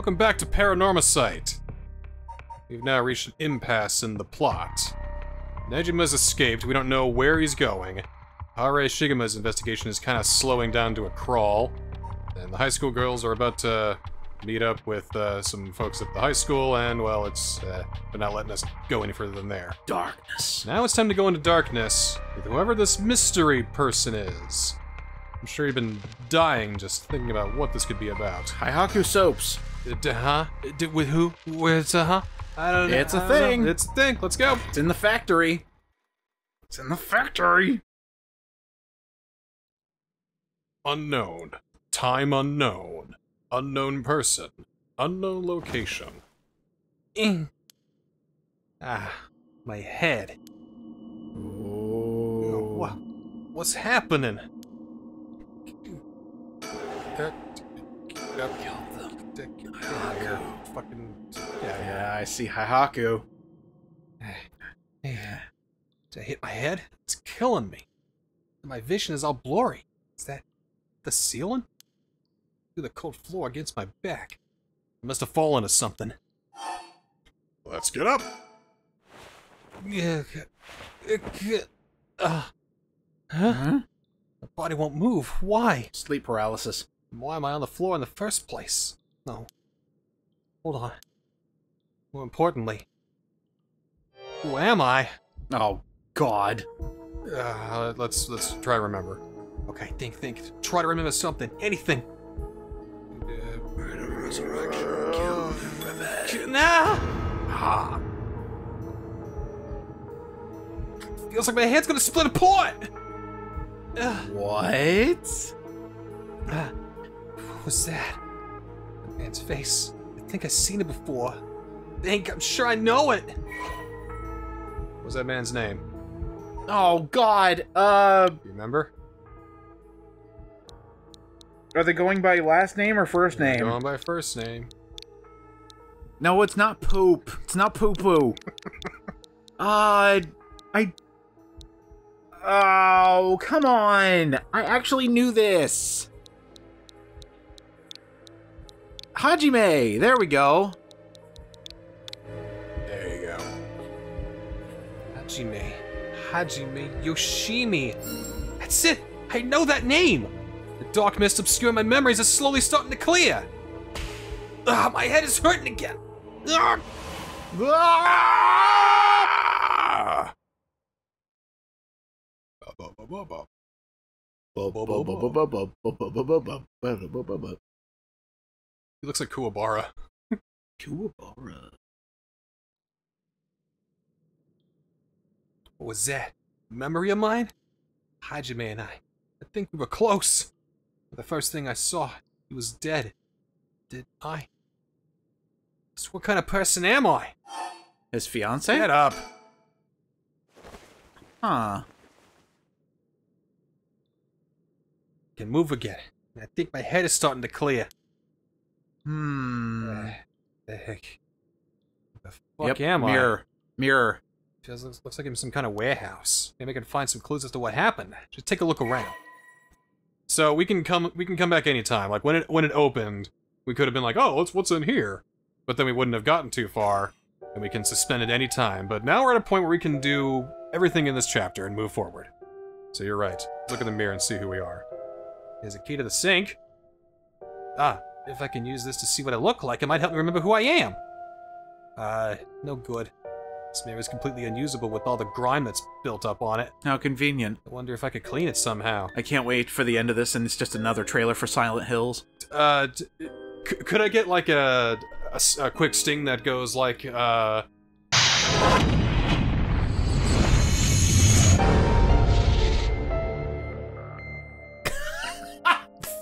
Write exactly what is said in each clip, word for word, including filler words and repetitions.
Welcome back to Paranormal Sight. We've now reached an impasse in the plot. Nejima's escaped, we don't know where he's going. Hare Shigema's investigation is kind of slowing down to a crawl. And the high school girls are about to meet up with uh, some folks at the high school, and, well, it's, uh, they're not letting us go any further than there. Darkness. Now it's time to go into darkness with whoever this mystery person is. I'm sure you've been dying just thinking about what this could be about. Hihaku Soaps. Uh, huh? Uh, with who? Where's uh huh? I don't know. It's a thing. It's a thing. Let's go. It's in the factory. It's in the factory. Unknown. Time unknown. Unknown person. Unknown location. Mm. Ah, my head. Oh. What? What's happening? Get up. Kill them. Get Hihaku. Fucking. Yeah, yeah, I see Hihaku. Yeah. Did I hit my head? It's killing me. My vision is all blurry. Is that the ceiling? Through the cold floor against my back. I must have fallen to something. Let's get up. Yeah. Uh, huh? Mm-hmm. My body won't move. Why? Sleep paralysis. Why am I on the floor in the first place? No. Hold on. More importantly, who am I? Oh God. Uh, let's let's try to remember. Okay, think, think. Try to remember something. Anything. Resurrection, kill, revenge. No! Ah. Feels like my head's gonna split apart! Uh. What? Uh. What was that? The man's face. I think I've seen it before. I think, I'm sure I know it! What was that man's name? Oh, God! Uh... You remember? Are they going by last name or first name? They're going by first name. No, it's not poop. It's not poo-poo. uh, I... Oh, come on. I actually knew this. Hajime. There we go. There you go. Hajime. Hajime Yoshimi. That's it. I know that name. The dark mist obscuring my memories is slowly starting to clear. Ugh, my head is hurting again. Ugh. Ah! He looks like Kuwabara. Kuwabara. What was that? Memory of mine? Hajime and I. I think we were close. The first thing I saw, he was dead. Did I? So what kind of person am I? His fiance? Get up. Huh. Can move again. I think my head is starting to clear. Hmm. Uh, the heck? The fuck yep. am Mirror. I? Mirror. Mirror. Looks, looks like I'm in some kind of warehouse. Maybe I can find some clues as to what happened. Just take a look around. So we can come we can come back anytime. Like when it when it opened, we could have been like, oh, what's what's in here? But then we wouldn't have gotten too far, and we can suspend it any time. But now we're at a point where we can do everything in this chapter and move forward. So you're right. Let's look in the mirror and see who we are. There's a key to the sink. Ah, if I can use this to see what I look like, it might help me remember who I am. Uh, no good. This mirror is completely unusable with all the grime that's built up on it. How convenient. I wonder if I could clean it somehow. I can't wait for the end of this, and it's just another trailer for Silent Hills. Uh, d c could I get, like, a, a, a quick sting that goes, like, uh...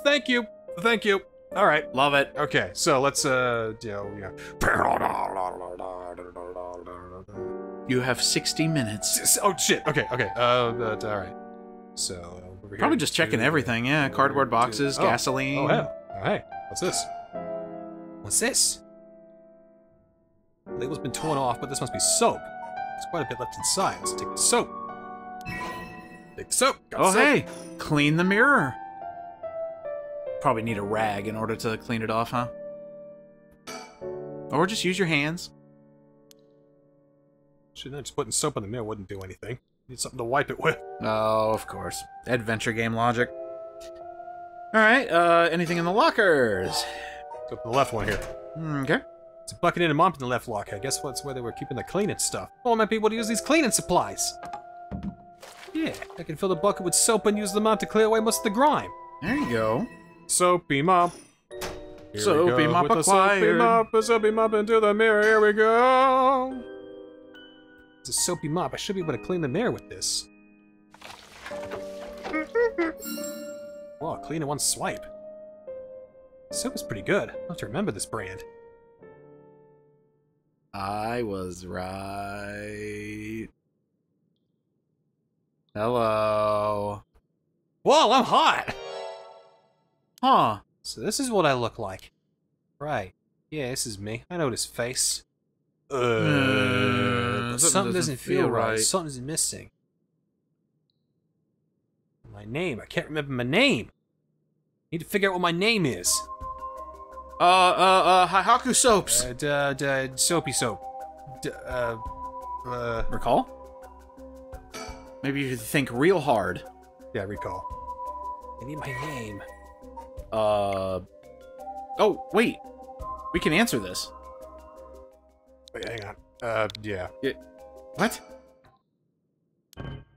Thank you. Thank you. All right. Love it. Okay, so let's, uh, you know, yeah. You have sixty minutes. Oh, shit. Okay, okay. Uh, but, all right. So, over here. Probably just checking everything, yeah. Cardboard boxes, oh. gasoline. Oh, hell. All right. What's this? What's this? The label's been torn off, but this must be soap. There's quite a bit left inside, so take the soap. Take the soap. Got oh, soap. Hey. Clean the mirror. Probably need a rag in order to clean it off, huh? Or just use your hands. Shouldn't have just putting soap in the mirror wouldn't do anything. Need something to wipe it with. Oh, of course. Adventure game logic. Alright, uh, anything in the lockers? Let's open the left one here. Okay. It's a bucket and a mop in the left locker. I guess that's where they were keeping the cleaning stuff. Oh, I might be able to use these cleaning supplies. Yeah, I can fill the bucket with soap and use the mop to clear away most of the grime. There you go. Soapy mop. Here soapy mop acquired. Soapy mop, a soapy mop into the mirror. Here we go. It's a soapy mop. I should be able to clean the mirror with this. Whoa, clean in one swipe. Soap is pretty good. I'll have to remember this brand. I was right. Hello. Whoa, I'm hot! Huh. So this is what I look like. Right. Yeah, this is me. I know this face. Uh, mm, but something, something doesn't, doesn't feel right. right. Something's missing. My name. I can't remember my name. I need to figure out what my name is. Uh, uh, uh, Hihaku Soaps. Uh, duh, duh, soapy soap. Duh, uh, uh... Recall? Maybe you should think real hard. Yeah, recall. I need my name. Uh... Oh, wait. We can answer this. Wait, hang on. Uh, yeah. yeah. What?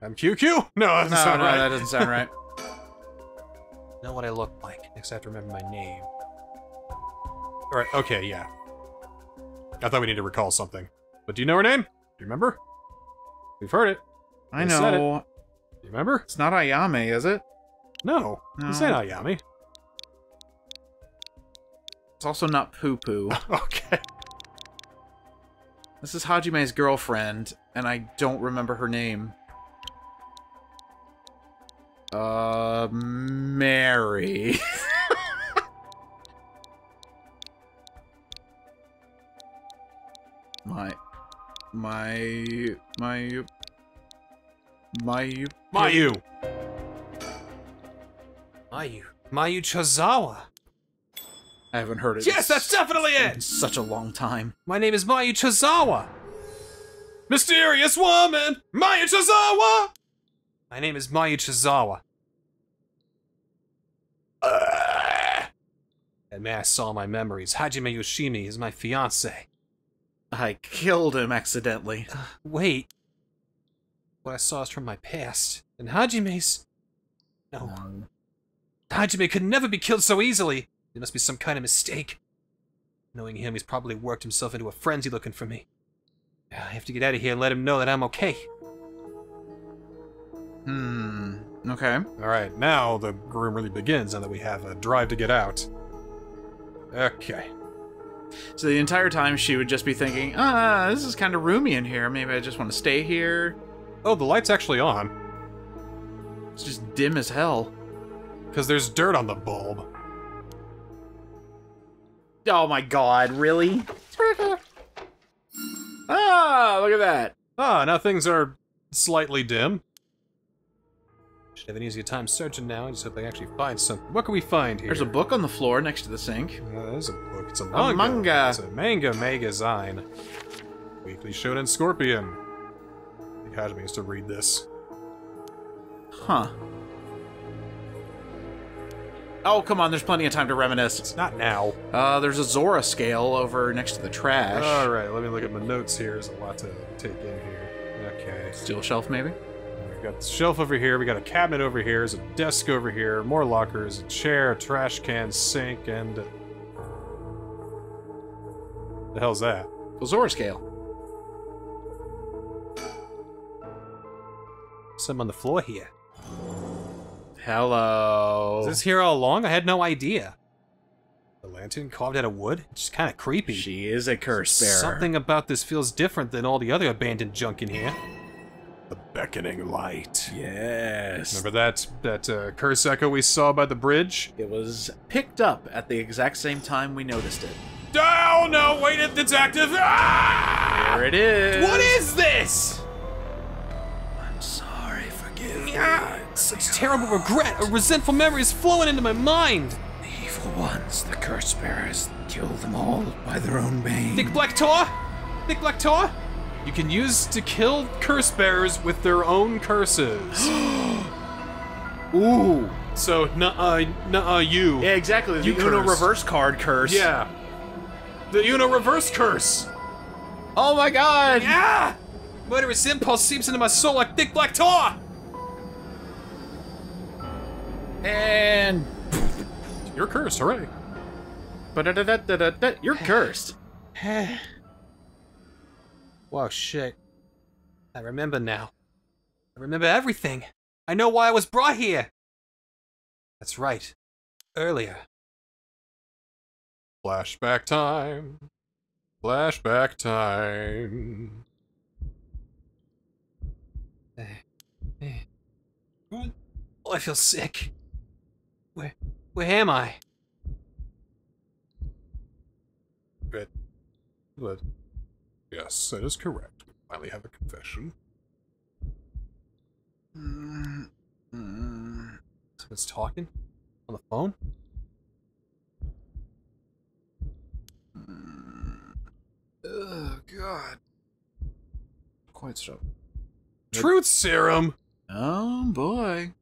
I'm Q Q? No, that doesn't no, sound no, right. No, that doesn't sound right. Not what I look like. Next I have to remember my name. Alright, okay, yeah. I thought we needed to recall something. But do you know her name? Do you remember? We've heard it. I, I know. It. Do you remember? It's not Ayame, is it? No. no. It's not Ayame. It's also not Poo Poo. Okay. This is Hajime's girlfriend, and I don't remember her name. Uh, Mary. My, my, my, my, Mayu, Mayu, Mayu Chizawa. I haven't heard it. Yes, that's definitely it. In such a long time. My name is Mayu Chizawa. Mysterious woman, Mayu Chizawa. My name is Mayu Chizawa. Uh, that man saw my memories. Hajime Yoshimi is my fiance. I killed him accidentally. Uh, wait. What I saw is from my past. And Hajime's... No. no. Hajime could never be killed so easily. It must be some kind of mistake. Knowing him, he's probably worked himself into a frenzy looking for me. I have to get out of here and let him know that I'm okay. Hmm. Okay. Alright, now the room really begins now that we have a drive to get out. Okay. So the entire time she would just be thinking, ah, this is kind of roomy in here. Maybe I just want to stay here. Oh, the light's actually on. It's just dim as hell. Because there's dirt on the bulb. Oh my god, really? Ah, look at that. Ah, now things are slightly dim. Should have an easier time searching now. I just hope I actually find something. What can we find here? There's a book on the floor next to the sink. Uh, there's a book. It's a manga. A manga. It's a manga magazine. Weekly Shonen Scorpion. I think Hajime used to read this. Huh. Oh, come on. There's plenty of time to reminisce. It's not now. Uh, there's a Zora scale over next to the trash. All right. Let me look at my notes here. There's a lot to take in here. Okay. Steel shelf, maybe? We got the shelf over here, we got a cabinet over here, there's a desk over here, more lockers, a chair, a trash can, sink, and... The hell's that? The Zora scale. Some on the floor here. Hello. Is this here all along? I had no idea. The lantern carved out of wood? It's just kind of creepy. She is a curse bearer. Something about this feels different than all the other abandoned junk in here. The Beckoning Light. Yes. Remember that that uh, curse echo we saw by the bridge? It was picked up at the exact same time we noticed it. Oh, no, wait, it's active. Ah! Here it is. What is this? I'm sorry, forgive me. Ah, such God. Terrible regret. A resentful memory is flowing into my mind. The evil ones, the curse bearers, Kill them all by their own bane. Thick Black Tor? Thick Black Tor? You can use to kill curse bearers with their own curses. Ooh. So, nuh-uh, nuh-uh, you. Yeah, exactly. The you Uno reverse card curse. Yeah. The Uno reverse curse. Oh my god. Yeah! Murderous impulse seeps into my soul like Thick Black Tor. And... you're cursed, hooray. But you're cursed. Wow, shit. I remember now. I remember everything. I know why I was brought here. That's right. Earlier. Flashback time. Flashback time. Oh, I feel sick. Where, where am I? But, but, yes, that is correct. We finally have a confession. Mm, mm. Someone's talking on the phone. Mm. Oh god! Quite so. Truth serum. Oh boy.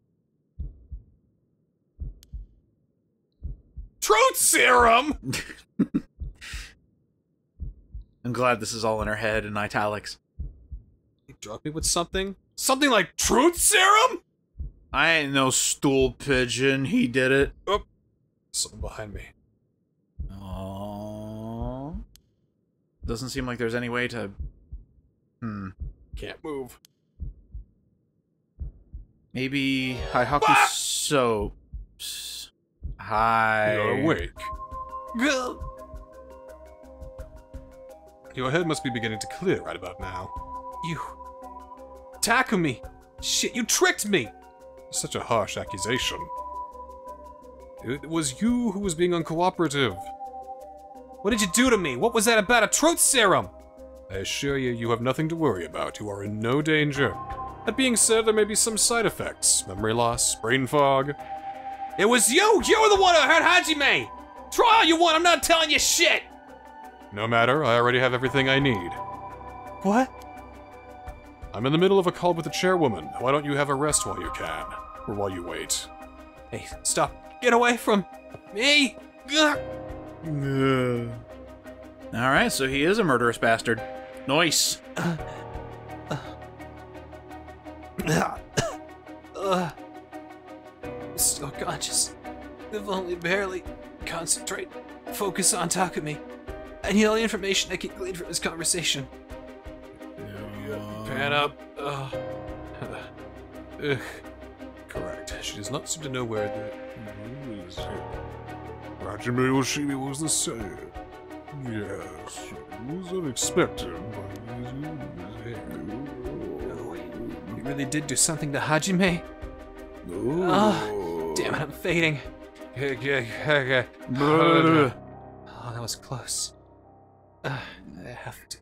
Truth serum. I'm glad this is all in her head in italics. You drug me with something? Something like truth serum? I ain't no stool pigeon. He did it. Oh, something behind me. Aww. Doesn't seem like there's any way to... Hmm. Can't move. Maybe Hihaku ah! Soaps. Hi. You're awake. Gah. Your head must be beginning to clear right about now. You... Takumi! Shit, you tricked me! Such a harsh accusation. It was you who was being uncooperative. What did you do to me? What was that about a truth serum? I assure you, you have nothing to worry about. You are in no danger. That being said, there may be some side effects. Memory loss, brain fog... It was you! You were the one who hurt Hajime! Try all you want, I'm not telling you shit! No matter, I already have everything I need. What? I'm in the middle of a call with the chairwoman. Why don't you have a rest while you can? Or while you wait? Hey, stop. Get away from me! Alright, so he is a murderous bastard. Nice. Uh, uh, uh, I'm still conscious. If only barely. Concentrate. Focus on Takumi. I need all the information I can glean from this conversation. Uh, Pan up. Uh, uh, correct. She does not seem to know where the... Is it? Hajime Yoshimi was the same. Yes, it was unexpected, but it was him. Oh, wait. You really did do something to Hajime? Ooh. Oh, damn it, I'm fading. Oh, that was close. Uh, I have to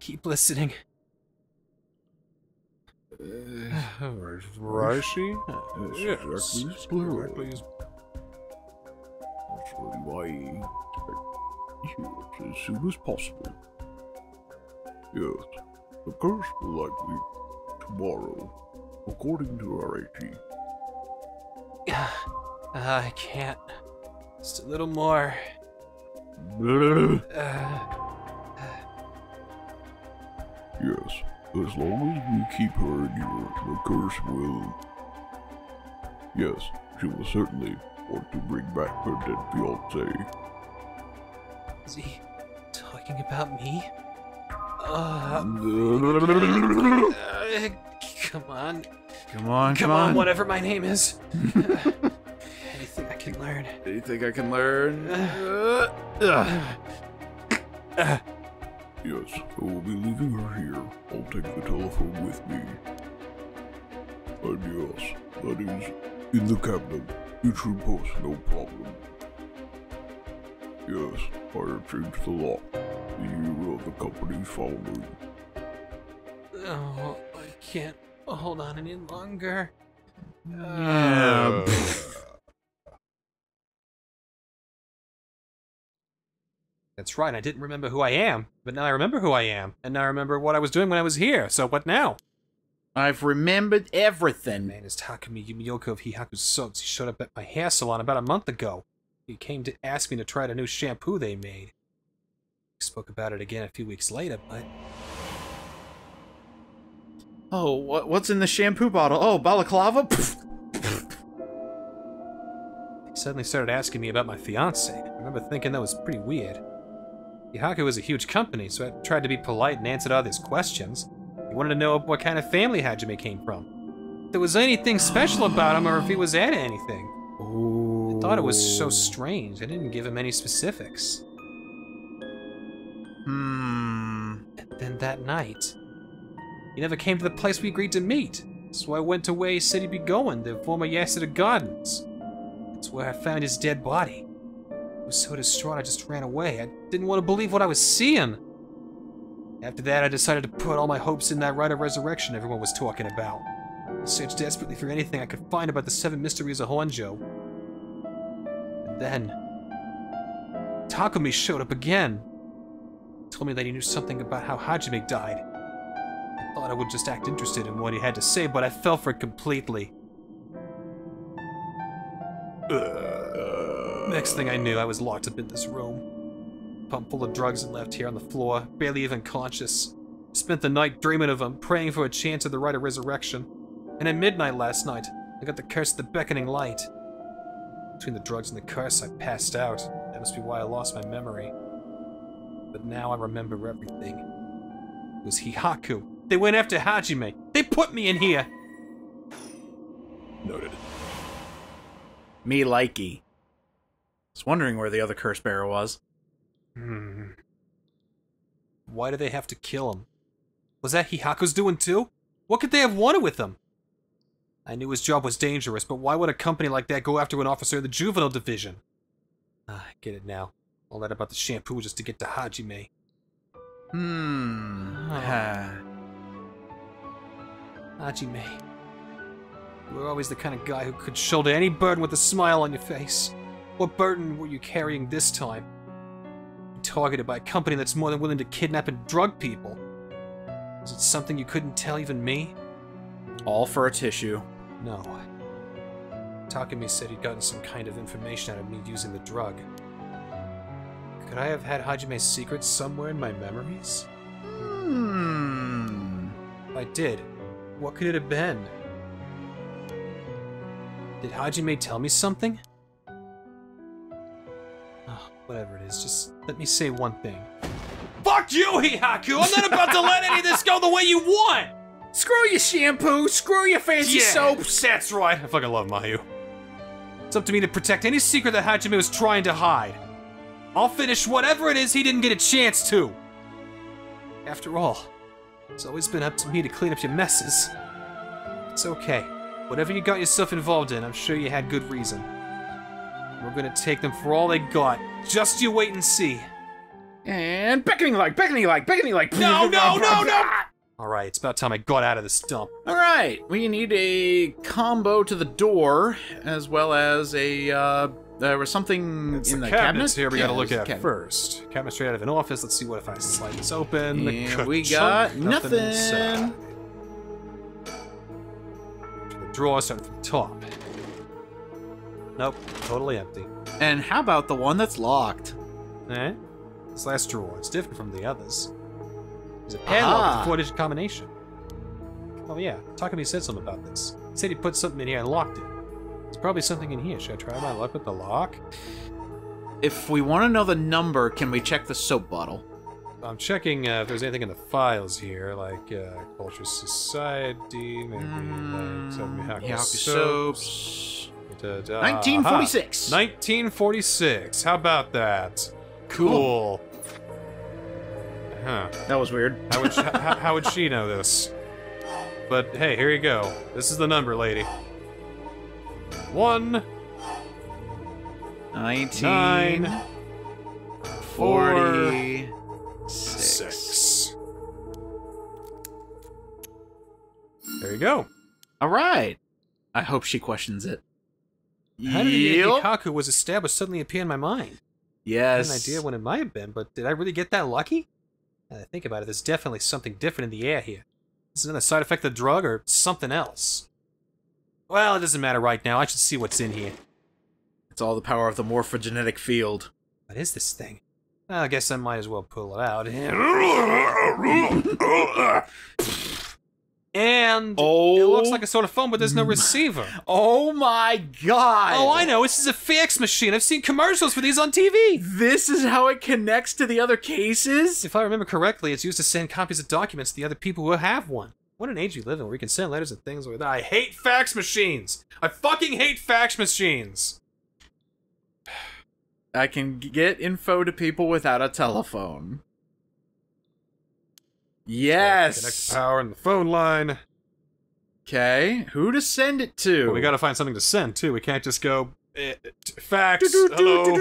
keep listening. Uh, Raishi? Yes, exactly. That's why I expect you as soon as possible. Yes, the curse will likely tomorrow, according to Araishi. Uh, I can't. Just a little more. Uh, yes. As long as you keep her in your, the curse will... Yes, she will certainly want to bring back her dead fiancé. Is he... talking about me? Uh, uh, come on. Come on, come on. Whatever my name is. uh, anything I can learn. Anything I can learn? Uh, uh, uh, Yes, I will be leaving her here. I'll take the telephone with me. And yes, that is in the cabinet. It should pose no problem. Yes, I have changed the lock. You are the company's founder. Oh, I can't hold on any longer. Uh, That's right, I didn't remember who I am, but now I remember who I am, and now I remember what I was doing when I was here, so what now? I've remembered everything. Man, it's Takumi Yumioka of Hihaku Soaps. He showed up at my hair salon about a month ago. He came to ask me to try the new shampoo they made. I spoke about it again a few weeks later, but... Oh, what's in the shampoo bottle? Oh, balaclava? He suddenly started asking me about my fiancé. I remember thinking that was pretty weird. Hihaku is a huge company, so I tried to be polite and answered all these questions. He wanted to know what kind of family Hajime came from. If there was anything special about him or if he was at anything. Ooh. I thought it was so strange. I didn't give him any specifics. Hmm. And then that night, he never came to the place we agreed to meet. So I went to where he said he'd be going, the former Yasuda Gardens. That's where I found his dead body. I was so distraught I just ran away. I didn't want to believe what I was seeing. After that, I decided to put all my hopes in that Rite of Resurrection everyone was talking about. I searched desperately for anything I could find about the Seven Mysteries of Honjo. And then... Takumi showed up again. He told me that he knew something about how Hajime died. I thought I would just act interested in what he had to say, but I fell for it completely. Uh... Next thing I knew, I was locked up in this room. Pump full of drugs and left here on the floor, barely even conscious. Spent the night dreaming of him, praying for a chance of the Rite of Resurrection. And at midnight last night, I got the curse of the Beckoning Light. Between the drugs and the curse, I passed out. That must be why I lost my memory. But now I remember everything. It was Hihaku. They went after Hajime. They put me in here! Noted. Me likey. I was wondering where the other curse bearer was. Hmm. Why do they have to kill him? Was that Hihaku's doing too? What could they have wanted with him? I knew his job was dangerous, but why would a company like that go after an officer in the juvenile division? Ah, I get it now. All that about the shampoo just to get to Hajime. Hmm. Oh. Hajime. You were always the kind of guy who could shoulder any burden with a smile on your face. What burden were you carrying this time? Targeted by a company that's more than willing to kidnap and drug people. Is it something you couldn't tell even me? All for a tissue. No. Takumi said he'd gotten some kind of information out of me using the drug. Could I have had Hajime's secrets somewhere in my memories? Hmm. If I did, what could it have been? Did Hajime tell me something? Whatever it is, just let me say one thing. Fuck you, Hihaku! I'm not about to let any of this go the way you want! Screw your shampoo! Screw your fancy yeah, soaps! That's right! I fucking love Mayu. It's up to me to protect any secret that Hajime was trying to hide. I'll finish whatever it is he didn't get a chance to! After all, it's always been up to me to clean up your messes. It's okay. Whatever you got yourself involved in, I'm sure you had good reason. We're gonna take them for all they got. Just you wait and see. And beckoning light, beckoning light, beckoning light. No, no, no, no! Alright, it's about time I got out of this dump. Alright, we need a combo to the door, as well as a, uh, there was something it's in the, the cabinet. Cabinets here we yeah, gotta look at cabinet. first. Cabinet straight out of an office. Let's see what if I slide this open. And we got nothing. nothing. To the drawer, starting from the top. Nope, totally empty. And how about the one that's locked? Eh? This last drawer, it's different from the others. There's a padlock with a four-digit combination. Oh yeah, Takumi said something about this. He said he put something in here and locked it. There's probably something in here. Should I try my luck with the lock? If we want to know the number, can we check the soap bottle? I'm checking uh, if there's anything in the files here, like uh, Culture Society, maybe mm, like some Hihaku Soaps. soaps. Da, da, nineteen forty-six. Aha. nineteen forty-six. How about that? Cool. cool. Huh. That was weird. How would, she, how, how would she know this? But hey, here you go. This is the number, lady. One. Nineteen. Nine. Forty. Six. There you go. All right. I hope she questions it. How did Hihaku was established suddenly appear in my mind? Yes. I had an idea when it might have been, but did I really get that lucky? Now that I think about it, there's definitely something different in the air here. Is it another side effect of the drug or something else? Well, it doesn't matter right now. I should see what's in here. It's all the power of the morphogenetic field. What is this thing? Well, I guess I might as well pull it out. And oh, it looks like a sort of phone, but there's no receiver. Oh my god! Oh, I know, this is a fax machine. I've seen commercials for these on T V! This is how it connects to the other cases? If I remember correctly, it's used to send copies of documents to the other people who have one. What an age we live in where we can send letters and things like that. I hate fax machines! I fucking hate fax machines! I can get info to people without a telephone. Yes! So connect the power in the phone line. Okay, who to send it to? Well, we gotta find something to send, too. We can't just go, eh, fax, hello,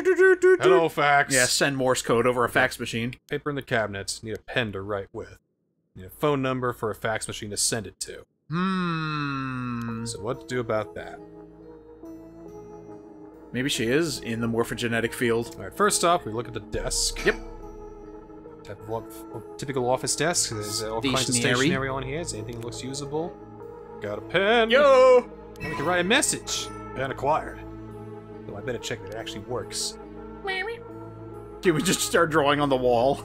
hello, fax. Yeah, send Morse code over a fax machine. Paper in the cabinet, need a pen to write with. Need a phone number for a fax machine to send it to. Hmm. So what to do about that? Maybe she is in the morphogenetic field. Alright, first off, we look at the desk. Yep. What, typical office desk. There's all kinds of stationery on here. Is anything that looks usable? Got a pen. Yo! And we can write a message. Pen acquired. Though I better check that it actually works. Can we just start drawing on the wall?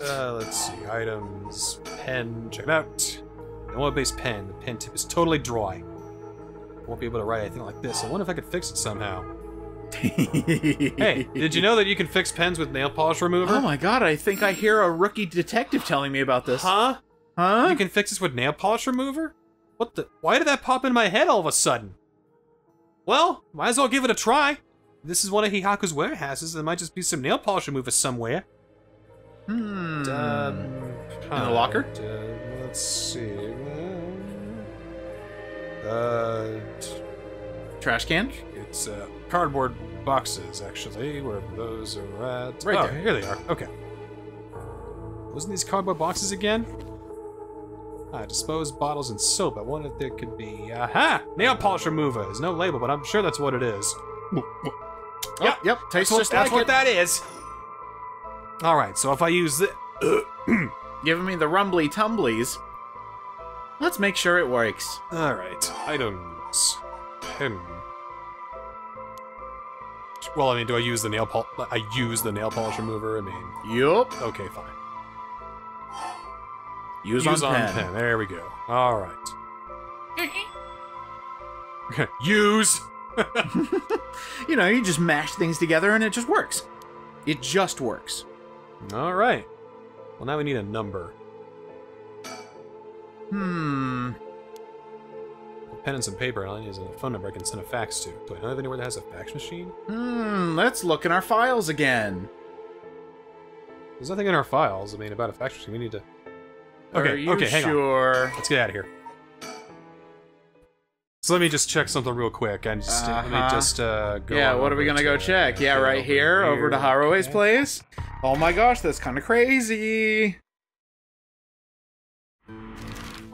Uh, let's see. Items. Pen. Check it out. Normal base pen. The pen tip is totally dry. Won't be able to write anything like this. I wonder if I could fix it somehow. Hey, did you know that you can fix pens with nail polish remover? Oh my god, I think I hear a rookie detective telling me about this. Huh? Huh? You can fix this with nail polish remover? What the? Why did that pop in my head all of a sudden? Well, might as well give it a try. This is one of Hihaku's warehouses. There might just be some nail polish remover somewhere. Hmm. And, uh, in the locker? Uh, let's see. Uh... Trash can? It's, uh, cardboard boxes, actually, where those are at. Right oh, there. Here they are. Okay. Wasn't these cardboard boxes again? Ah, disposed bottles and soap. I wonder if there could be... Aha! Nail polish remover! There's no label, but I'm sure that's what it is. Yep, oh, yep. Tastes just like it. That's what that is! Alright, so if I use the... Giving me the rumbly tumblies. Let's make sure it works. Alright. Items. Pen. Well, I mean, do I use the nail polish? I use the nail polish remover. I mean, yup. Okay, fine. Use, use on, on pen. pen. There we go. All right. Use. You know, you just mash things together and it just works. It just works. All right. Well, now we need a number. Hmm. Pen and some paper, and all I need is a phone number I can send a fax to. Do I know of anywhere that has a fax machine? Hmm, let's look in our files again. There's nothing in our files, I mean, about a fax machine. We need to... Okay, Are you okay, hang sure? on. Let's get out of here. So let me just check something real quick. I just, uh-huh. Let me just uh, go... Yeah, what are we gonna to go check? Uh, yeah, right here, here, over to Harue's okay. place. Oh my gosh, that's kind of crazy.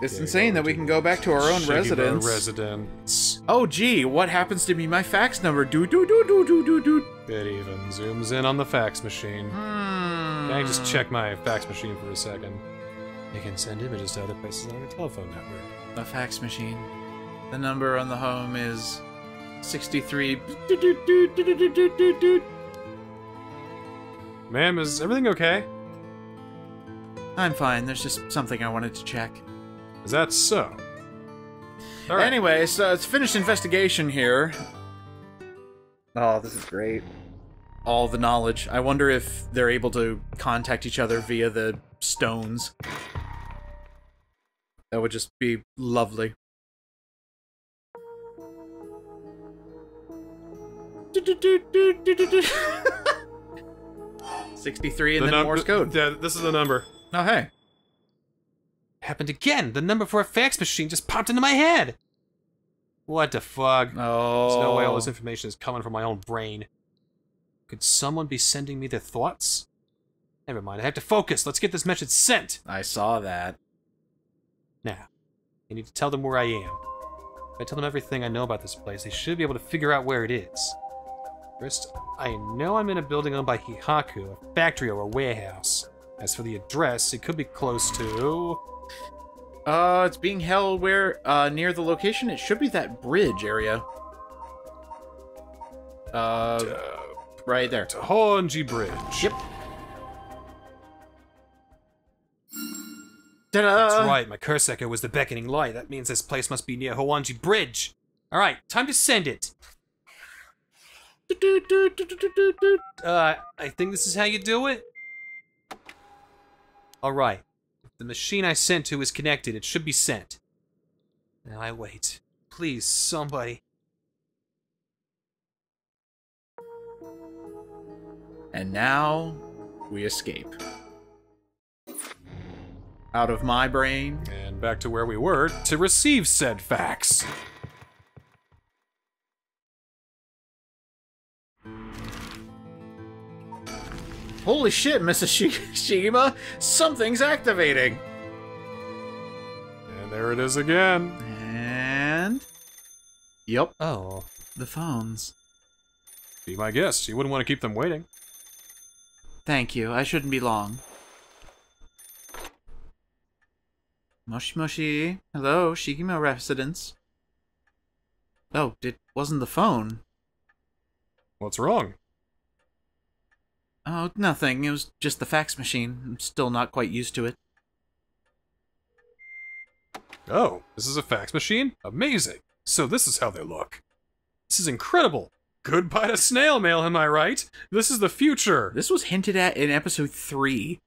It's insane that we can go back to our own residence. residence. Oh gee, what happens to be my fax number? Do do do do do do do. It even zooms in on the fax machine. Hmm. Can I just check my fax machine for a second? It can send images to other places on your telephone network. The fax machine. The number on the home is sixty-three. Ma'am, is everything okay? I'm fine. There's just something I wanted to check. Is that so? All right. Anyway, so it's finished investigation here. Oh, this is great. All the knowledge. I wonder if they're able to contact each other via the stones. That would just be lovely. sixty-three and the then Morse code. Yeah, this is the number. Oh, hey. Happened again! The number for a fax machine just popped into my head! What the fuck? Oh. There's no way all this information is coming from my own brain. Could someone be sending me their thoughts? Never mind, I have to focus! Let's get this message sent! I saw that. Now, I need to tell them where I am. If I tell them everything I know about this place, they should be able to figure out where it is. First, I know I'm in a building owned by Hihaku, a factory or a warehouse. As for the address, it could be close to... Uh, it's being held where, uh, near the location. It should be that bridge area. Uh, to, right there. To Hoanji Bridge. Yep. Ta-da! That's right, my curse echo was the beckoning light. That means this place must be near Hoanji Bridge. Alright, time to send it. Uh, I think this is how you do it? Alright. The machine I sent to is connected. It should be sent. Now I wait. Please, somebody. And now, we escape. Out of my brain. And back to where we were to receive said fax. Holy shit, Missus Shigema! Something's activating! And there it is again. And... Yep. Oh. The phones. Be my guest. You wouldn't want to keep them waiting. Thank you. I shouldn't be long. Moshi moshi. Hello, Shigema residence. Oh, it wasn't the phone. What's wrong? Oh, nothing. It was just the fax machine. I'm still not quite used to it. Oh, this is a fax machine? Amazing! So this is how they look. This is incredible! Goodbye to snail mail, am I right? This is the future! This was hinted at in episode three.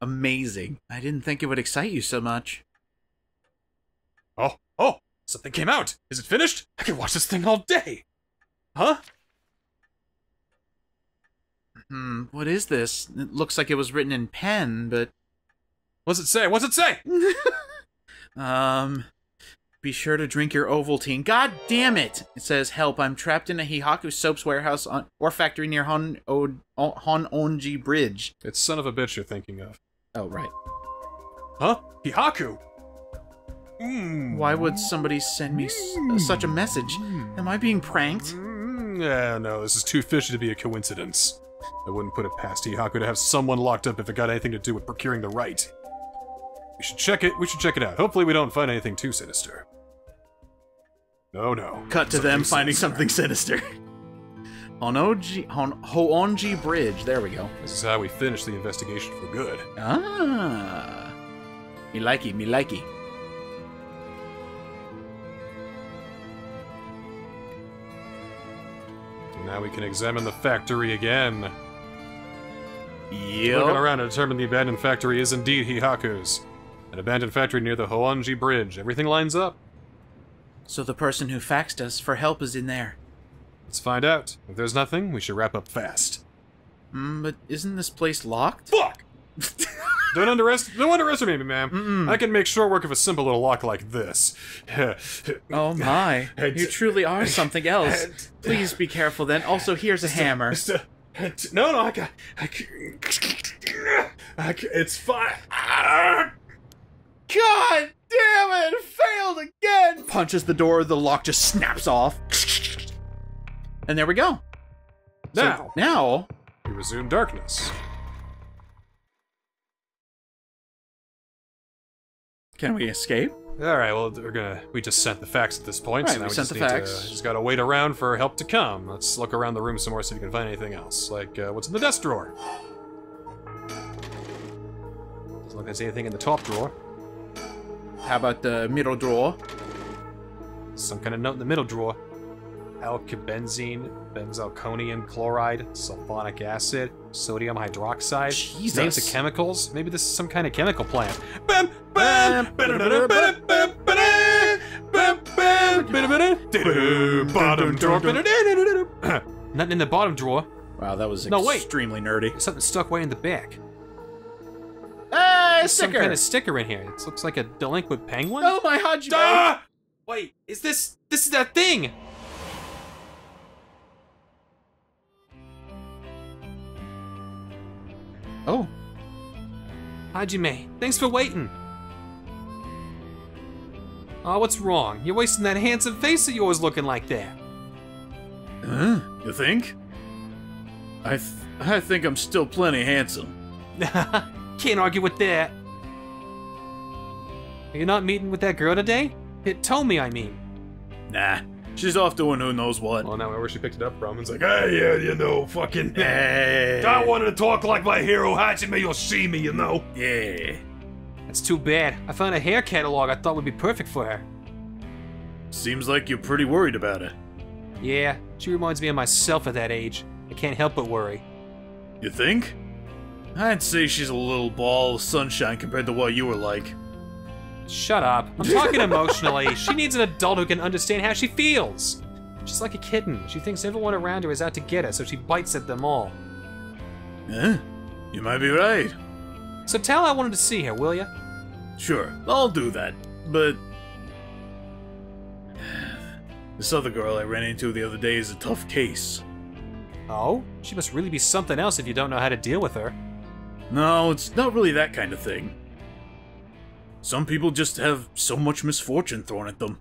Amazing. I didn't think it would excite you so much. Oh, oh! Something came out! Is it finished? I could watch this thing all day! Huh? Hmm, what is this? It looks like it was written in pen, but... What's it say? What's it say? um, be sure to drink your Ovaltine. God damn it! It says, help, I'm trapped in a Hihaku Soaps warehouse on, or factory near Hon o Hononji Bridge. It's son of a bitch you're thinking of. Oh, right. Huh? Hihaku? Mm. Why would somebody send me mm. s such a message? Mm. Am I being pranked? Mm. Yeah, no, this is too fishy to be a coincidence. I wouldn't put it past Hihaku to have someone locked up if it got anything to do with procuring the right. We should check it. We should check it out. Hopefully we don't find anything too sinister. No, no. Cut to them finding something sinister. Hoanji Bridge. There we go. This is how we finish the investigation for good. Ah. Me likey, me likey. Now we can examine the factory again. Yep. Looking around to determine the abandoned factory is indeed Hihaku's. An abandoned factory near the Hoanji Bridge. Everything lines up. So the person who faxed us for help is in there. Let's find out. If there's nothing, we should wrap up fast. Mm, but isn't this place locked? Fuck! Don't underestimate, don't underestimate me, ma'am. Mm-mm. I can make short work of a simple little lock like this. Oh my. You truly are something else. Please be careful then. Also, here's a hammer. No, no, I got... I can't, I can't, it's fine. God damn it! Failed again! Punches the door, the lock just snaps off. And there we go. Now. So now... We resume darkness. Can we escape? All right. Well, we're gonna. We just sent the fax at this point. Right, so now we, we sent just the need fax. To, just gotta wait around for help to come. Let's look around the room some more, see if we can find anything else. Like uh, what's in the desk drawer? Doesn't look like anything in the top drawer. How about the middle drawer? Some kind of note in the middle drawer. Alkabenzene, benzalkonium chloride, sulfonic acid, sodium hydroxide. Jesus. Names of chemicals. Maybe this is some kind of chemical plant. Bam! Bam! Bottom drawer. Nothing in the bottom drawer. Wow, that was no, extremely wait. nerdy. Something stuck way in the back. Hey, a sticker! Some kind of sticker in here. It looks like a delinquent penguin. Oh my Hajime! Ah! Wait, is this... This is that thing! Oh. Hajime, thanks for waiting. Oh, what's wrong? You're wasting that handsome face of yours looking like that. Huh? You think? I th I think I'm still plenty handsome. Can't argue with that. Are you not meeting with that girl today? Hitomi, I mean. Nah. She's off doing who knows what. Well, now I know where she picked it up from. It's like, hey, yeah, you know, fucking... Hey. I wanted to talk like my hero, Hajime Yoshimi, you know? Yeah. That's too bad. I found a hair catalog I thought would be perfect for her. Seems like you're pretty worried about her. Yeah, she reminds me of myself at that age. I can't help but worry. You think? I'd say she's a little ball of sunshine compared to what you were like. Shut up. I'm talking emotionally. She needs an adult who can understand how she feels. She's like a kitten. She thinks everyone around her is out to get her, so she bites at them all. Huh? You might be right. So tell her I wanted to see her, will ya? Sure, I'll do that, but... This other girl I ran into the other day is a tough case. Oh? She must really be something else if you don't know how to deal with her. No, it's not really that kind of thing. Some people just have so much misfortune thrown at them.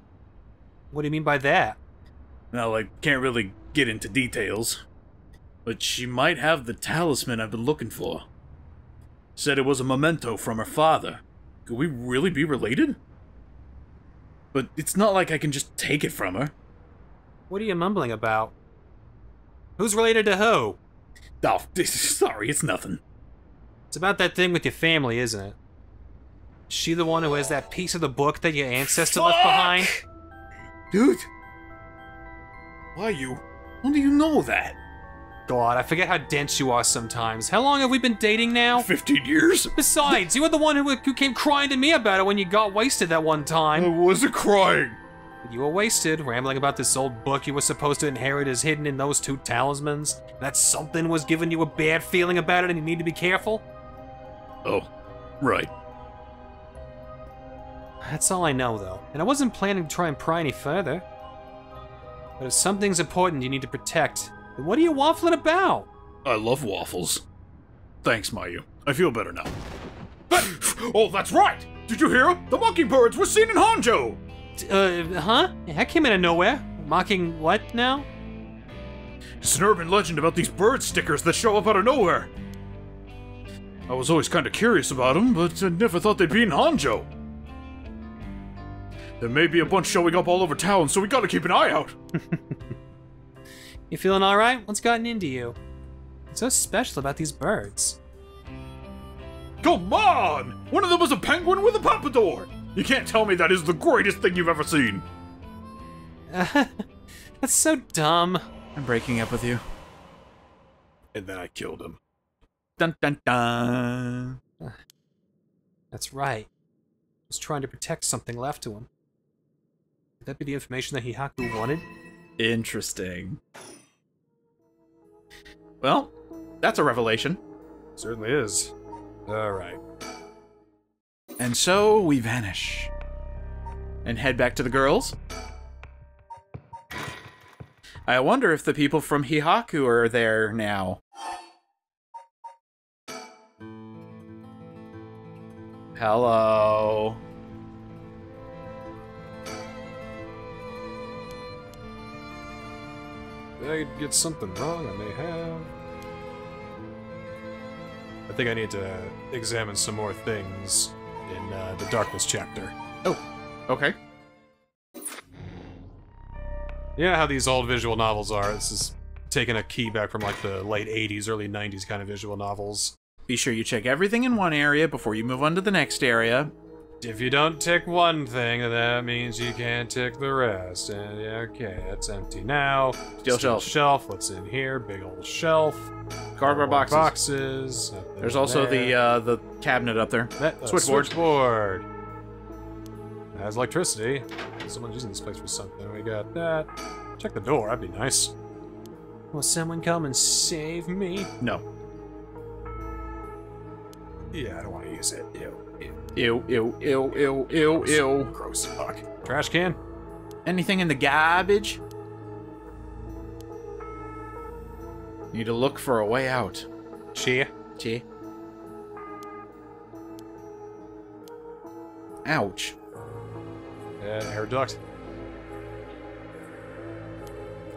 What do you mean by that? Well, I can't really get into details. But she might have the talisman I've been looking for. Said it was a memento from her father. Could we really be related? But it's not like I can just take it from her. What are you mumbling about? Who's related to who? Oh, sorry, it's nothing. It's about that thing with your family, isn't it? She the one who has that piece of the book that your ancestor Fuck! left behind? Dude! Why you? How do you know that? God, I forget how dense you are sometimes. How long have we been dating now? fifteen years? Besides, you were the one who, who came crying to me about it when you got wasted that one time. I wasn't crying. You were wasted, rambling about this old book you were supposed to inherit is hidden in those two talismans. That something was giving you a bad feeling about it and you need to be careful. Oh, right. That's all I know, though, and I wasn't planning to try and pry any further. But if something's important you need to protect, then what are you waffling about? I love waffles. Thanks, Mayu. I feel better now. But, oh, that's right! Did you hear? The mockingbirds were seen in Honjo! Uh, huh? That came out of nowhere. Mocking what now? It's an urban legend about these bird stickers that show up out of nowhere. I was always kind of curious about them, but I never thought they'd be in Honjo. There may be a bunch showing up all over town, so we gotta keep an eye out! You feeling alright? What's gotten into you? What's so special about these birds? Come on! One of them was a penguin with a pompadour! You can't tell me that is the greatest thing you've ever seen! Uh, that's so dumb. I'm breaking up with you. And then I killed him. Dun dun dun! That's right. I was trying to protect something left to him. Would that be the information that Hihaku wanted? Interesting. Well, that's a revelation. Certainly is. Alright. And so we vanish. And head back to the girls. I wonder if the people from Hihaku are there now. Hello. Did I get something wrong? I may have. I think I need to examine some more things in uh, the darkness chapter. Oh, okay. Yeah, how these old visual novels are. This is taking a key back from like the late eighties, early nineties kind of visual novels. Be sure you check everything in one area before you move on to the next area. If you don't tick one thing, that means you can't tick the rest. And okay, that's empty now. Steel, Steel shelf. shelf. What's in here? Big old shelf. Cardboard boxes. boxes. There's also there. the uh, the cabinet up there. That, uh, switchboard. switchboard. It has electricity. Someone's using this place for something. We got that. Check the door. That'd be nice. Will someone come and save me? No. Yeah, I don't want to use it. Ew. Ew, ew, ew, ew, ew, ew. Gross. Fuck. Trash can? Anything in the garbage? Need to look for a way out. Cheer. Cheer. Ouch. And air duct.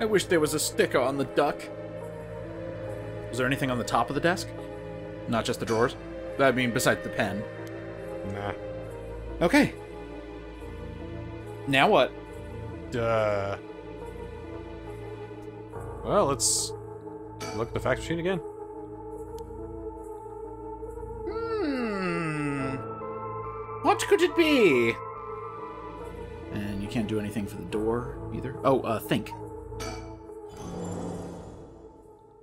I wish there was a sticker on the duck. Was there anything on the top of the desk? Not just the drawers? I mean, besides the pen. Nah. Okay. Now what? Duh. Well, let's look at the fax machine again. Hmm. What could it be? And you can't do anything for the door, either. Oh, uh, think.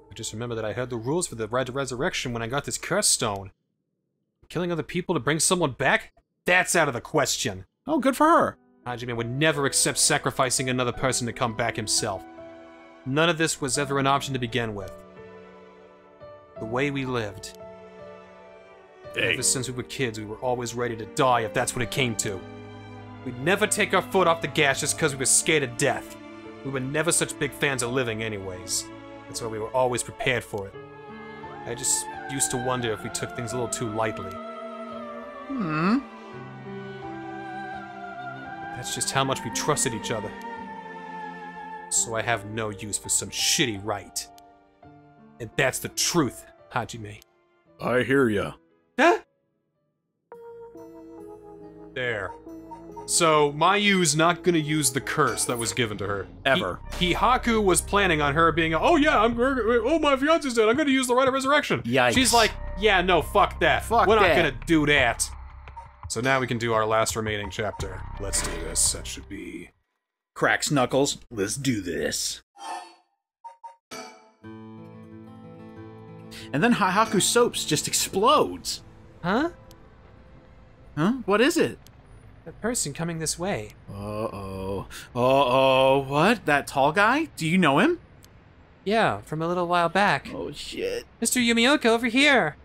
I just remember that I heard the rules for the Rite of Resurrection when I got this curse stone. Killing other people to bring someone back? That's out of the question. Oh, good for her. Hajime would never accept sacrificing another person to come back himself. None of this was ever an option to begin with. The way we lived. Hey. Ever since we were kids, we were always ready to die if that's what it came to. We'd never take our foot off the gas just because we were scared of death. We were never such big fans of living anyways. That's why we were always prepared for it. I just used to wonder if we took things a little too lightly. Hmm. That's just how much we trusted each other. So I have no use for some shitty rite. And that's the truth, Hajime. I hear ya. Huh? There. So, Mayu's not gonna use the curse that was given to her. Ever. Hi Hihaku was planning on her being, oh yeah, I'm, oh my fiance's dead, I'm gonna use the Rite of Resurrection. Yikes. She's like, yeah, no, fuck that. Fuck We're not that. gonna do that. So now we can do our last remaining chapter. Let's do this, that should be... Cracks knuckles, let's do this. And then Hihaku Soaps just explodes. Huh? Huh? What is it? A person coming this way. Uh-oh. Uh-oh. What? That tall guy? Do you know him? Yeah, from a little while back. Oh, shit. Mister Yumioka, over here!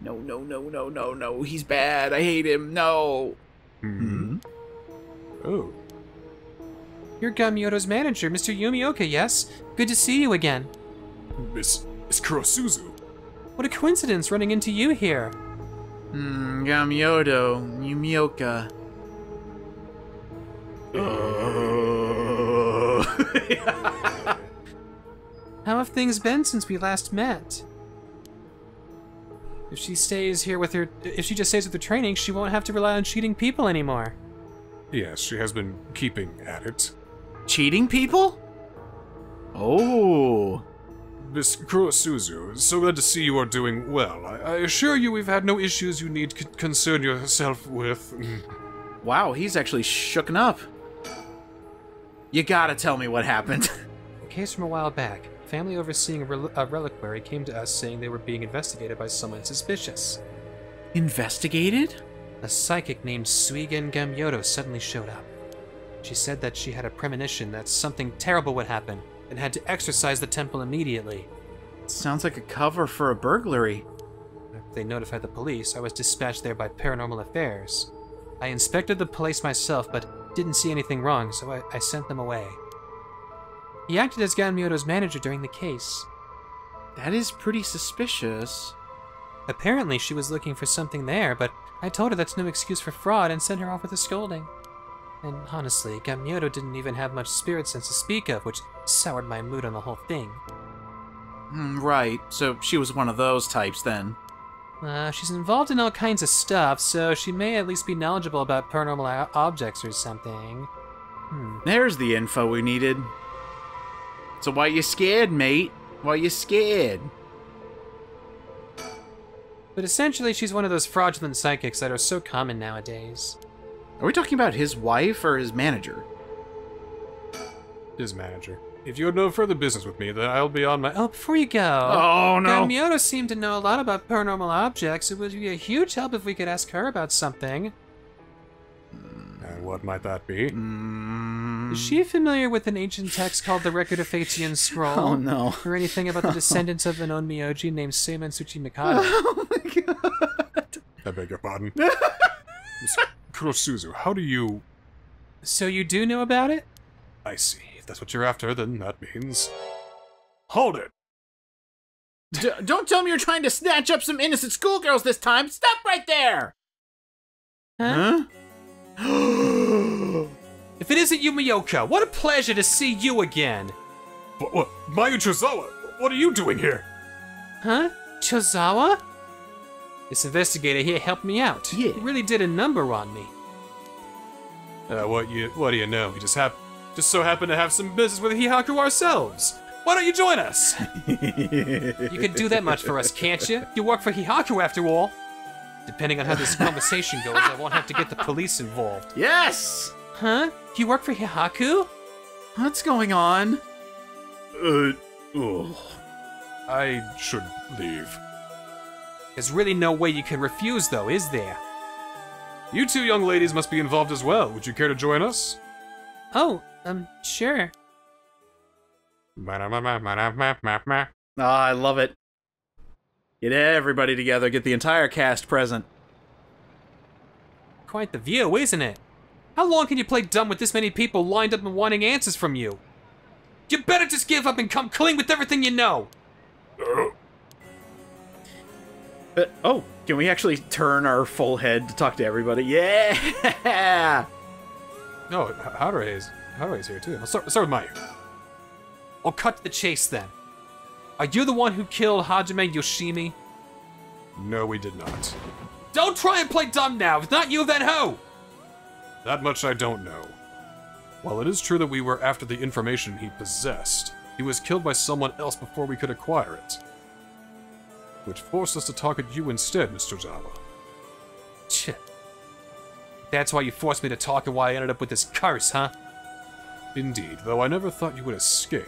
No, no, no, no, no, no. He's bad. I hate him. No. Mm-hmm. Oh. You're Gamyoto's manager, Mister Yumioka, yes? Good to see you again. Miss... Miss Kurosuzu. What a coincidence running into you here. Hmm, Gamyoto, Yumioka... Uh... How have things been since we last met? If she stays here with her, if she just stays with her training, she won't have to rely on cheating people anymore. Yes, she has been keeping at it. Cheating people? Oh, Miss Kurosuzu, so glad to see you are doing well. I, I assure you, we've had no issues you need to concern yourself with. Wow, he's actually shooken up. You gotta tell me what happened. A case from a while back. Family overseeing a, rel a reliquary came to us saying they were being investigated by someone suspicious. Investigated? A psychic named Suigen Gamyoto suddenly showed up. She said that she had a premonition that something terrible would happen and had to exorcise the temple immediately. It sounds like a cover for a burglary. After they notified the police, I was dispatched there by Paranormal Affairs. I inspected the place myself, but didn't see anything wrong, so I, I sent them away. He acted as Ganmyoto's manager during the case. That is pretty suspicious. Apparently she was looking for something there, but I told her that's no excuse for fraud and sent her off with a scolding. And honestly, Gamyoto didn't even have much spirit sense to speak of, which soured my mood on the whole thing. Mm, right, so she was one of those types then. Uh, she's involved in all kinds of stuff, so she may at least be knowledgeable about paranormal objects or something. Hmm. There's the info we needed. So why you scared, mate? Why you scared? But essentially, she's one of those fraudulent psychics that are so common nowadays. Are we talking about his wife or his manager? His manager. If you have no further business with me, then I'll be on my- Oh, before you go... Oh, no! Gamyoto seemed to know a lot about paranormal objects. It would be a huge help if we could ask her about something. And what might that be? Mm. Is she familiar with an ancient text called the Record of Fates, Yin Scroll? Oh, no. Or anything about the descendants of an old Myoji named Seiman Tsuchimikado? Oh, my God! I beg your pardon. Miss Kurosuzu, how do you... So you do know about it? I see. That's what you're after, then that means... Hold it! D don't tell me you're trying to snatch up some innocent schoolgirls this time! Stop right there! Huh? Huh? If it isn't Yumioka, what a pleasure to see you again! But what? Mayu Chizawa, what are you doing here? Huh? Chizawa? This investigator here helped me out. Yeah. He really did a number on me. Uh, what you? What do you know? We just have, just so happen to have some business with Hihaku ourselves. Why don't you join us? You can do that much for us, can't you? You work for Hihaku after all. Depending on how this conversation goes, I won't have to get the police involved. Yes! Huh? You work for Hihaku? What's going on? Uh, oh. I should leave. There's really no way you can refuse, though, is there? You two young ladies must be involved as well. Would you care to join us? Oh, um, sure. Ah, oh, I love it. Get everybody together, get the entire cast present. Quite the view, isn't it? How long can you play dumb with this many people lined up and wanting answers from you? You better just give up and come clean with everything you know! Uh, oh, can we actually turn our full head to talk to everybody? Yeah! No, Harue's, Harue's here too. I'll start, start with Mayu. I'll cut to the chase then. Are you the one who killed Hajime Yoshimi? No, we did not. Don't try and play dumb now! If it's not you, then who? That much I don't know. While it is true that we were after the information he possessed, he was killed by someone else before we could acquire it. Which forced us to talk at you instead, Mister Zawa. Tch. That's why you forced me to talk and why I ended up with this curse, huh? Indeed, though I never thought you would escape.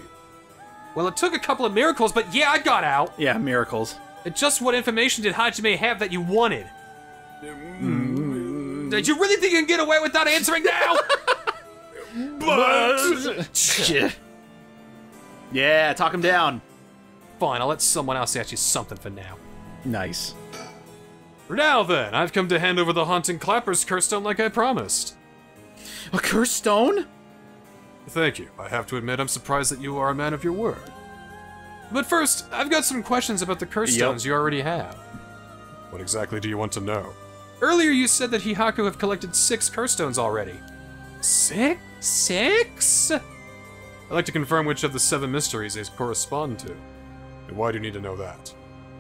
Well, it took a couple of miracles, but yeah, I got out! Yeah, miracles. And just what information did Hajime have that you wanted? Mm. Did you really think you can get away without answering now? But... yeah, talk him down. Fine, I'll let someone else ask you something for now. Nice. For now then, I've come to hand over the haunting Clapper's curse stone like I promised. A curse stone? Thank you. I have to admit I'm surprised that you are a man of your word. But first, I've got some questions about the curse yep. stones you already have. What exactly do you want to know? Earlier you said that Hihaku have collected six curse stones already. Six? Six? I'd like to confirm which of the seven mysteries these correspond to. And why do you need to know that?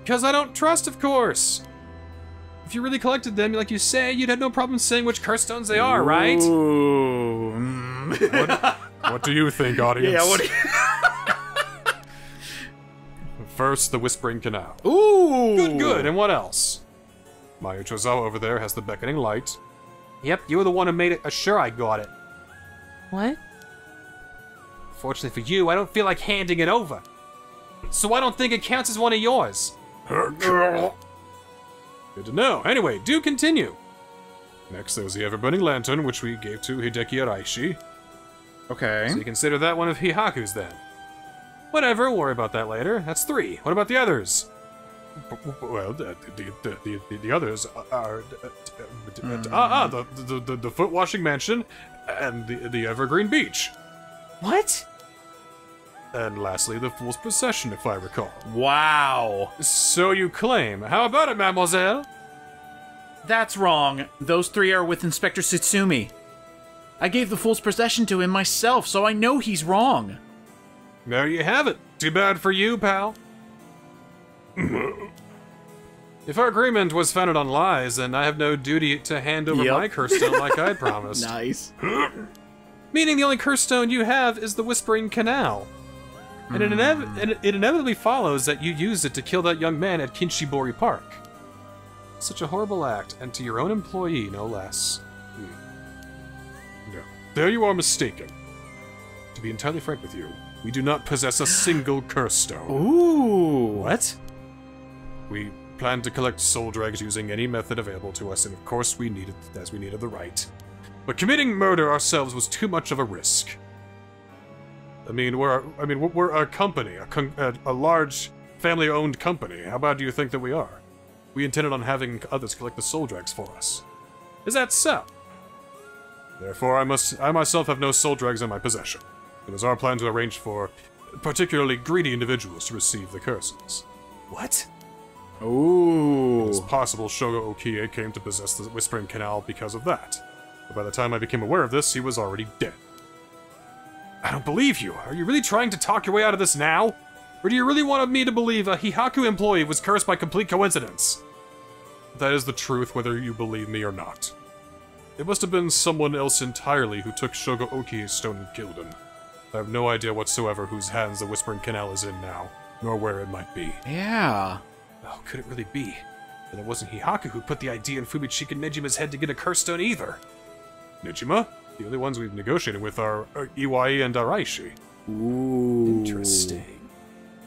Because I don't trust, of course! If you really collected them, like you say, you'd have no problem saying which curse stones they are, right? Ooh. What, what do you think, audience? Yeah, what do you First, the Whispering Canal. Ooh! Good, good, and what else? Mayu Chizawa over there has the Beckoning Light. Yep, you were the one who made it assure I got it. What? Fortunately for you, I don't feel like handing it over. So I don't think it counts as one of yours. Good to know. Anyway, do continue. Next, there's the Ever-burning Lantern, which we gave to Hideki Araishi. Okay. So you consider that one of Hihaku's, then. Whatever, worry about that later. That's three. What about the others? Well, the, the, the, the, the others are... Mm. Ah, ah, the, the, the, the Foot Washing Mansion and the, the Evergreen Beach. What? And lastly, the Fool's Procession, if I recall. Wow. So you claim. How about it, mademoiselle? That's wrong. Those three are with Inspector Tsutsumi. I gave the Fool's Procession to him myself, so I know he's wrong. There you have it. Too bad for you, pal. If our agreement was founded on lies, then I have no duty to hand over yep. my curse stone like I promised. Nice. Meaning the only curse stone you have is the Whispering Canal. And it, inev and it inevitably follows that you used it to kill that young man at Kinshibori Park. Such a horrible act, and to your own employee, no less. Hmm. No. There you are mistaken. To be entirely frank with you, we do not possess a single curse stone. Ooh! What? We planned to collect soul dregs using any method available to us, and of course we needed, as we needed the right. But committing murder ourselves was too much of a risk. I mean, we're I mean, we're a company, a, con a large, family-owned company. How bad do you think that we are? We intended on having others collect the soul dregs for us. Is that so? Therefore, I must I myself have no soul dregs in my possession. It was our plan to arrange for particularly greedy individuals to receive the curses. What? Ooh. It's possible Shogo Okiya came to possess the Whispering Canal because of that. But by the time I became aware of this, he was already dead. I don't believe you. Are you really trying to talk your way out of this now? Or do you really want me to believe a Hihaku employee was cursed by complete coincidence? That is the truth, whether you believe me or not. It must have been someone else entirely who took Shogo Okiya's stone and killed him. I have no idea whatsoever whose hands the Whispering Canal is in now, nor where it might be. Yeah. Oh, could it really be? Then it wasn't Hihaku who put the idea in Fumichika Nijima's head to get a curse stone either. Nijima? The only ones we've negotiated with are uh, Iwai and Araishi. Ooh. Interesting.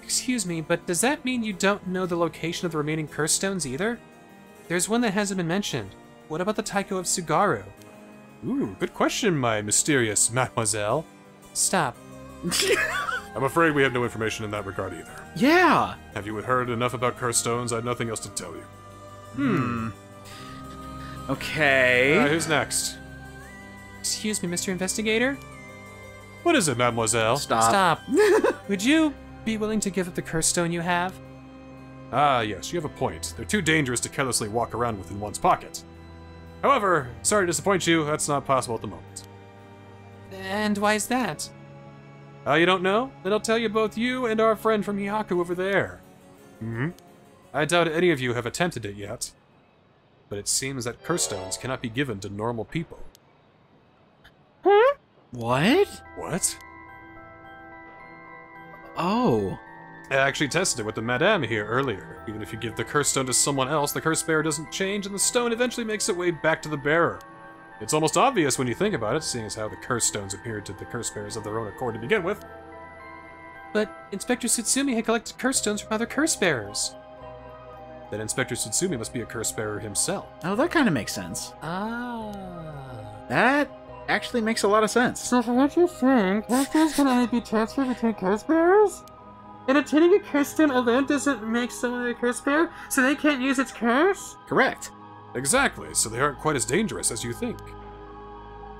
Excuse me, but does that mean you don't know the location of the remaining curse stones either? There's one that hasn't been mentioned. What about the Taiko of Sugaru? Ooh, good question, my mysterious mademoiselle. Stop. I'm afraid we have no information in that regard either. Yeah! Have you heard enough about curse stones? I have nothing else to tell you. Hmm. Okay. Alright, who's next? Excuse me, Mister Investigator? What is it, mademoiselle? Stop. Stop. Would you be willing to give up the curse stone you have? Ah, yes, you have a point. They're too dangerous to carelessly walk around with in one's pocket. However, sorry to disappoint you, that's not possible at the moment. And why is that? Ah, uh, you don't know? Then I'll tell you both you and our friend from Hihaku over there. Mm-hmm. I doubt any of you have attempted it yet. But it seems that curse stones cannot be given to normal people. Huh? What? What? Oh. I actually tested it with the madame here earlier. Even if you give the curse stone to someone else, the curse bearer doesn't change and the stone eventually makes its way back to the bearer. It's almost obvious when you think about it, seeing as how the curse stones appeared to the curse bearers of their own accord to begin with. But Inspector Tsutsumi had collected curse stones from other curse bearers. Then Inspector Tsutsumi must be a curse bearer himself. Oh, that kind of makes sense. Ah. That actually makes a lot of sense. So from what you're saying, curse stones can only be transferred between curse bearers? And attaining a curse stone alone doesn't make someone a curse bearer, so they can't use its curse? Correct. Exactly, so they aren't quite as dangerous as you think.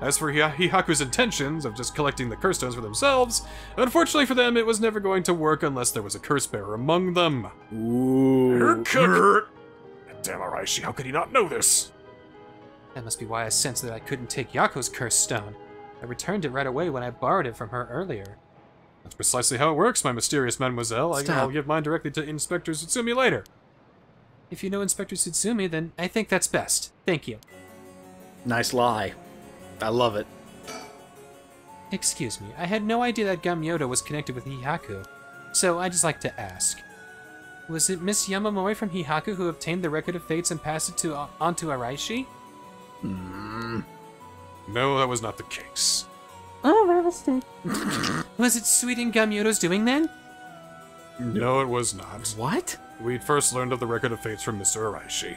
As for Hihaku's intentions of just collecting the curse stones for themselves, unfortunately for them, it was never going to work unless there was a curse bearer among them. Ooh. Damn Araishi, how could he not know this? That must be why I sensed that I couldn't take Yako's curse stone. I returned it right away when I borrowed it from her earlier. That's precisely how it works, my mysterious mademoiselle. Stop. I'll give mine directly to Inspector Tsutsumi later. If you know Inspector Tsutsumi, then I think that's best. Thank you. Nice lie. I love it. Excuse me, I had no idea that Gamyoto was connected with Hihaku, so I'd just like to ask. Was it Miss Yamamori from Hihaku who obtained the Record of Fates and passed it to, uh, onto Araishi? Mm. No, that was not the case. Oh, my mistake. Was it Suigen Gamyoto's doing then? No, it was not. What? We'd first learned of the Record of Fates from Mister Araishi.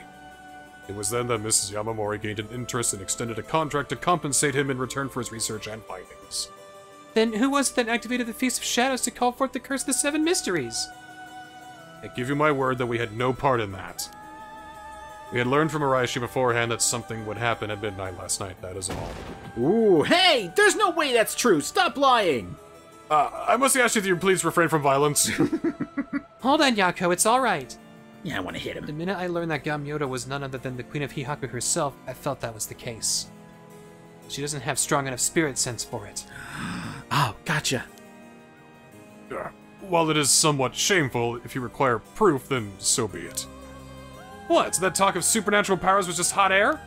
It was then that Missus Yamamori gained an interest and extended a contract to compensate him in return for his research and findings. Then who was it that activated the Feast of Shadows to call forth the curse of the Seven Mysteries? I give you my word that we had no part in that. We had learned from Araishi beforehand that something would happen at midnight last night, that is all. Ooh, hey! There's no way that's true! Stop lying! Uh, I must ask you that you please refrain from violence. Hold on, Yako, it's alright. Yeah, I want to hit him. The minute I learned that Gamyoto was none other than the Queen of Hihaku herself, I felt that was the case. She doesn't have strong enough spirit sense for it. Oh, gotcha. Uh, while it is somewhat shameful, if you require proof, then so be it. What, so that talk of supernatural powers was just hot air?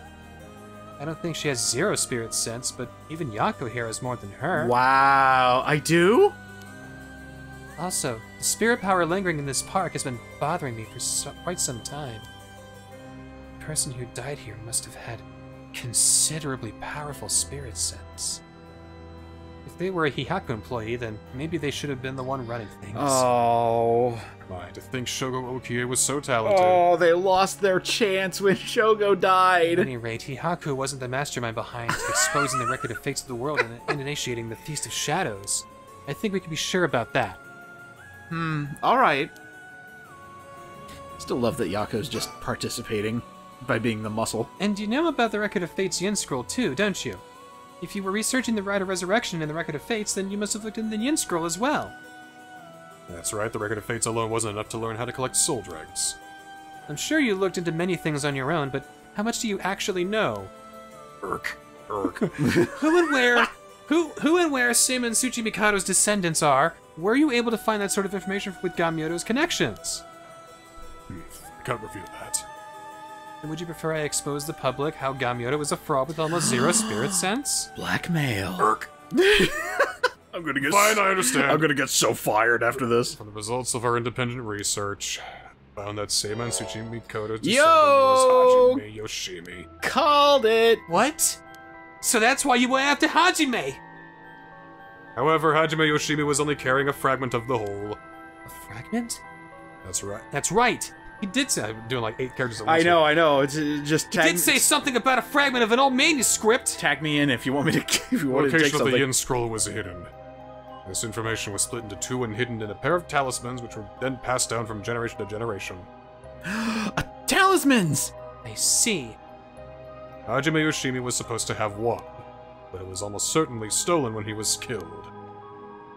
I don't think she has zero spirit sense, but even Yako here is more than her. Wow, I do? Also, the spirit power lingering in this park has been bothering me for so quite some time. The person who died here must have had considerably powerful spirit sense. If they were a Hihaku employee, then maybe they should have been the one running things. Oh. Why, to think Shogo Okiya was so talented. Oh, they lost their chance when Shogo died. At any rate, Hihaku wasn't the mastermind behind exposing the Record of Fates of the world and, and initiating the Feast of Shadows. I think we can be sure about that. Hmm, alright. Still love that Yako's just participating by being the muscle. And you know about the Record of Fates Yin Scroll too, don't you? If you were researching the Rite of Resurrection and the Record of Fates, then you must have looked in the Yin Scroll as well. That's right, the Record of Fates alone wasn't enough to learn how to collect soul dregs. I'm sure you looked into many things on your own, but how much do you actually know? Irk. Irk. Who and where, who who and where Seiman Tsuchimikado's descendants are, were you able to find that sort of information with Gamyoto's connections? Hmm, I can't reveal that. And would you prefer I expose the public how Gamyoto was a fraud with almost zero spirit sense? Blackmail. Irk. I'm gonna get Fine, I understand. I'm gonna get so fired after this. From the results of our independent research, found that Seiman Tsuchimikado's descendant was Hajime Yoshimi. Called it! What? So that's why you went after Hajime! However, Hajime Yoshimi was only carrying a fragment of the whole. A fragment? That's right. That's right! He did say, I'm doing like eight characters. I know, I know. It's uh, just. Tag he did say something about a fragment of an old manuscript. Tag me in if you want me to. If you want to take something. The location of the Yin Scroll was hidden. This information was split into two and hidden in a pair of talismans, which were then passed down from generation to generation. A talismans! I see. Hajime Yoshimi was supposed to have one, but it was almost certainly stolen when he was killed.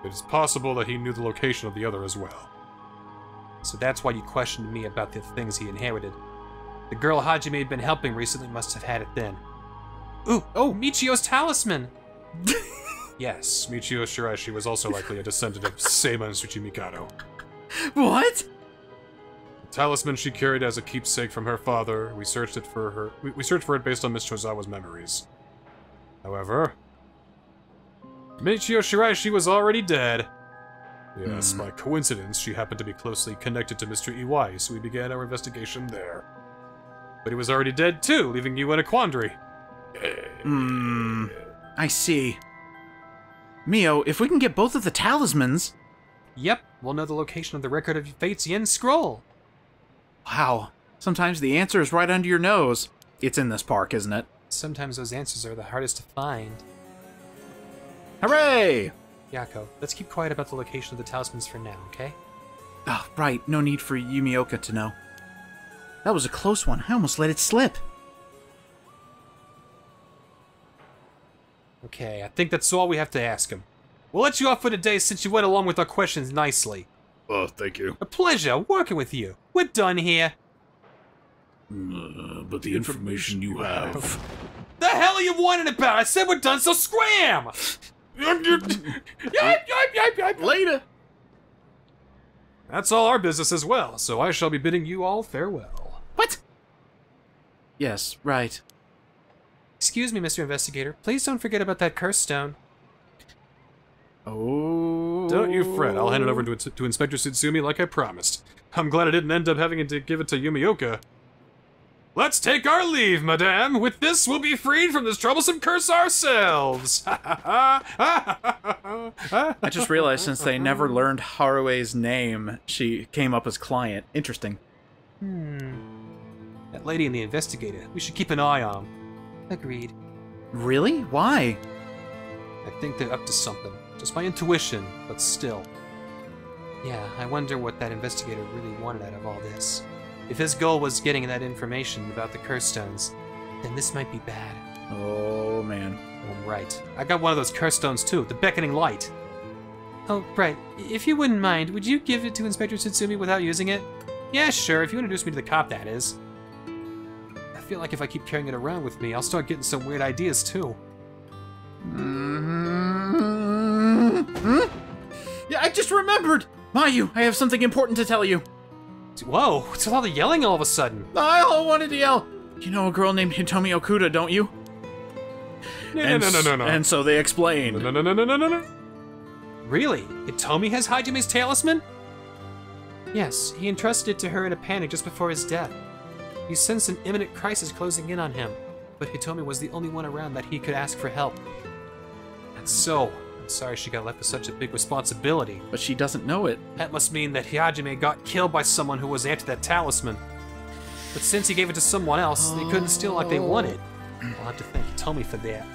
It is possible that he knew the location of the other as well. So that's why you questioned me about the things he inherited. The girl Hajime had been helping recently must have had it then. Ooh, oh, Michio's talisman! Yes, Michio Shirai was also likely a descendant of Seiman Tsuchimikado. What?! The talisman she carried as a keepsake from her father, we searched it for her- we, we searched for it based on Miss Chozawa's memories. However, Michio Shirai was already dead. Yes, mm. By coincidence, she happened to be closely connected to Mister Iwai, so we began our investigation there. But he was already dead too, leaving you in a quandary. Hmm, I see. Mio, if we can get both of the talismans... Yep, we'll know the location of the Record of Fates Yin Scroll. Wow, sometimes the answer is right under your nose. It's in this park, isn't it? Sometimes those answers are the hardest to find. Hooray! Yako, let's keep quiet about the location of the talismans for now, okay? Ah, oh, right. No need for Yumioka to know. That was a close one. I almost let it slip. Okay, I think that's all we have to ask him. We'll let you off for today since you went along with our questions nicely. Oh, thank you. A pleasure working with you. We're done here. Uh, but the information you have... The hell are you whining about? I said we're done, so scram! Later. That's all our business as well, so I shall be bidding you all farewell. What? Yes, right. Excuse me, Mister Investigator. Please don't forget about that curse stone. Oh. Don't you fret. I'll hand it over to, to Inspector Tsutsumi like I promised. I'm glad I didn't end up having to give it to Yumioka. Let's take our leave, madame! With this, we'll be freed from this troublesome curse ourselves! I just realized since they never learned Harue's name, she came up as client. Interesting. Hmm. That lady and the investigator, we should keep an eye on. Agreed. Really? Why? I think they're up to something. Just my intuition, but still. Yeah, I wonder what that investigator really wanted out of all this. If his goal was getting that information about the curse stones, then this might be bad. Oh, man. Oh, right. I got one of those curse stones, too. The Beckoning Light. Oh, right. If you wouldn't mind, would you give it to Inspector Tsutsumi without using it? Yeah, sure. If you introduce me to the cop, that is. I feel like if I keep carrying it around with me, I'll start getting some weird ideas, too. Mm-hmm. Yeah, I just remembered! Mayu, I have something important to tell you. Whoa, it's a lot of yelling all of a sudden. I all wanted to yell. You know a girl named Hitomi Okuda, don't you? No, and no, no, no, no, no. And so they explained. No, no, no, no, no, no, no. Really? Hitomi has Hajime's talisman? Yes, he entrusted it to her in a panic just before his death. He sensed an imminent crisis closing in on him, but Hitomi was the only one around that he could ask for help. And so... I'm sorry she got left with such a big responsibility. But she doesn't know it. That must mean that Hajime got killed by someone who was after that talisman. But since he gave it to someone else, oh. They couldn't steal like they wanted. I'll have to thank Hitomi for that.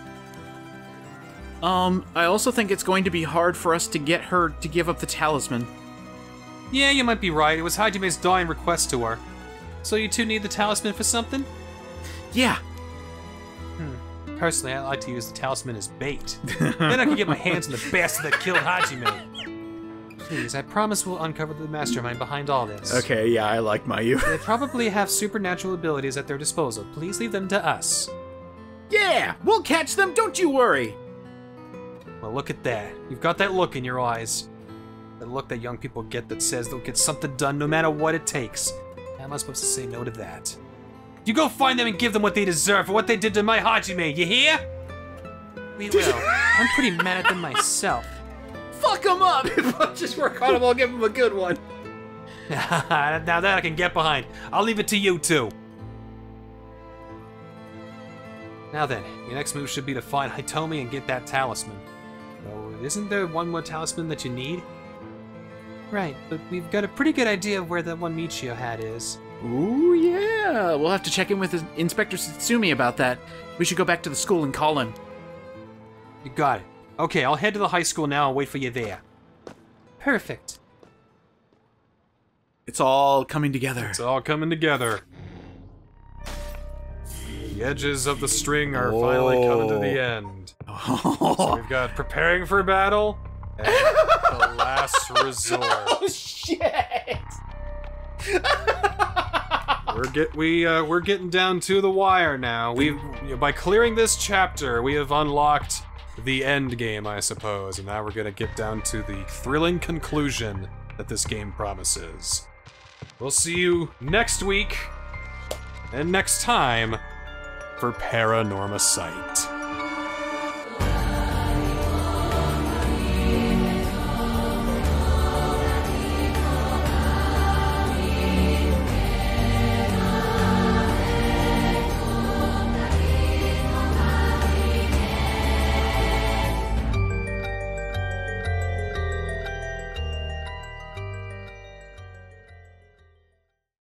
Um, I also think it's going to be hard for us to get her to give up the talisman. Yeah, you might be right. It was Hajime's dying request to her. So you two need the talisman for something? Yeah. Personally, I like to use the talisman as bait. Then I can get my hands on the bastard that killed Hajime. Please, I promise we'll uncover the mastermind behind all this. Okay, yeah, I like Mayu. They probably have supernatural abilities at their disposal. Please leave them to us. Yeah, we'll catch them, don't you worry. Now look at that. You've got that look in your eyes. That look that young people get that says they'll get something done no matter what it takes. How am I supposed to say no to that? You go find them and give them what they deserve for what they did to my Hajime, you hear? We will. I'm pretty mad at them myself. Fuck them up! Just work on them, I'll give them a good one. Now that I can get behind. I'll leave it to you two. Now then, your next move should be to find Hitomi and get that talisman. Though, isn't there one more talisman that you need? Right, but we've got a pretty good idea of where that one Michio hat is. Ooh, yeah! We'll have to check in with Inspector Tsutsumi about that. We should go back to the school and call him. You got it. Okay, I'll head to the high school now and wait for you there. Perfect. It's all coming together. It's all coming together. The edges of the string are Whoa. finally coming to the end. Oh. So we've got preparing for battle and the last resort. Oh shit! we're get we uh, we're getting down to the wire now. We by clearing this chapter, we have unlocked the end game, I suppose, and now we're gonna get down to the thrilling conclusion that this game promises. We'll see you next week and next time. For Paranormal Sight.